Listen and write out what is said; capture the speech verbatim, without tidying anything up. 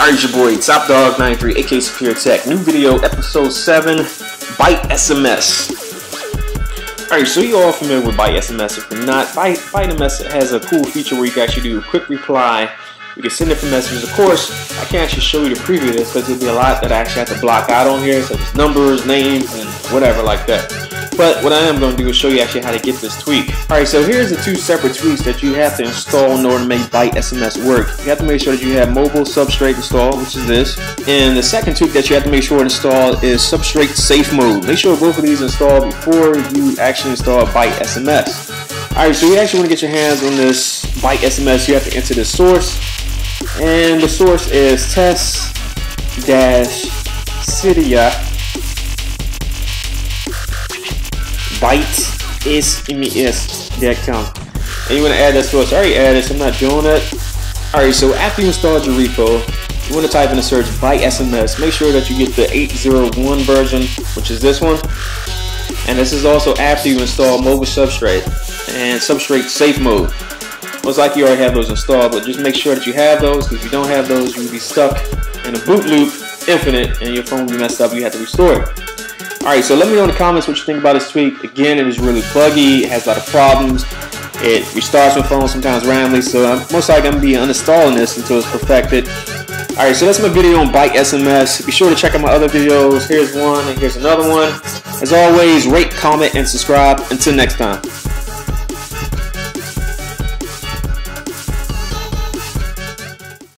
Alright, your boy Top Dog ninety-three, aka Superior Tech. New video, episode seven, BiteSMS. Alright, so you all familiar with BiteSMS. If you're not, BiteSMS has a cool feature where you can actually do a quick reply. You can send different messages. Of course, I can't actually show you the preview of this because there'll be a lot that I actually have to block out on here, such as numbers, names, and whatever like that. But what I am going to do is show you actually how to get this tweak. Alright, so here's the two separate tweaks that you have to install in order to make BiteSMS work. You have to make sure that you have Mobile Substrate installed, which is this. And the second tweak that you have to make sure to install is Substrate Safe Mode. Make sure both of these are installed before you actually install BiteSMS. Alright, so you actually want to get your hands on this BiteSMS. You have to enter the source. And the source is test-cydia. BiteSMS dot com, and you want to add that source. I already added this, I'm not doing it. Alright, so after you installed your repo, you want to type in the search BiteSMS. Make sure that you get the eight oh one version, which is this one. And this is also after you install Mobile Substrate and Substrate Safe Mode. Most likely you already have those installed, but just make sure that you have those, because if you don't have those, you'll be stuck in a boot loop, infinite, and your phone will be messed up. You have to restore it. Alright, so let me know in the comments what you think about this tweak. Again, it was really buggy, it has a lot of problems. It restarts my phone sometimes randomly, so I'm most likely going to be uninstalling this until it's perfected. Alright, so that's my video on BiteSMS. Be sure to check out my other videos. Here's one and here's another one. As always, rate, comment, and subscribe. Until next time.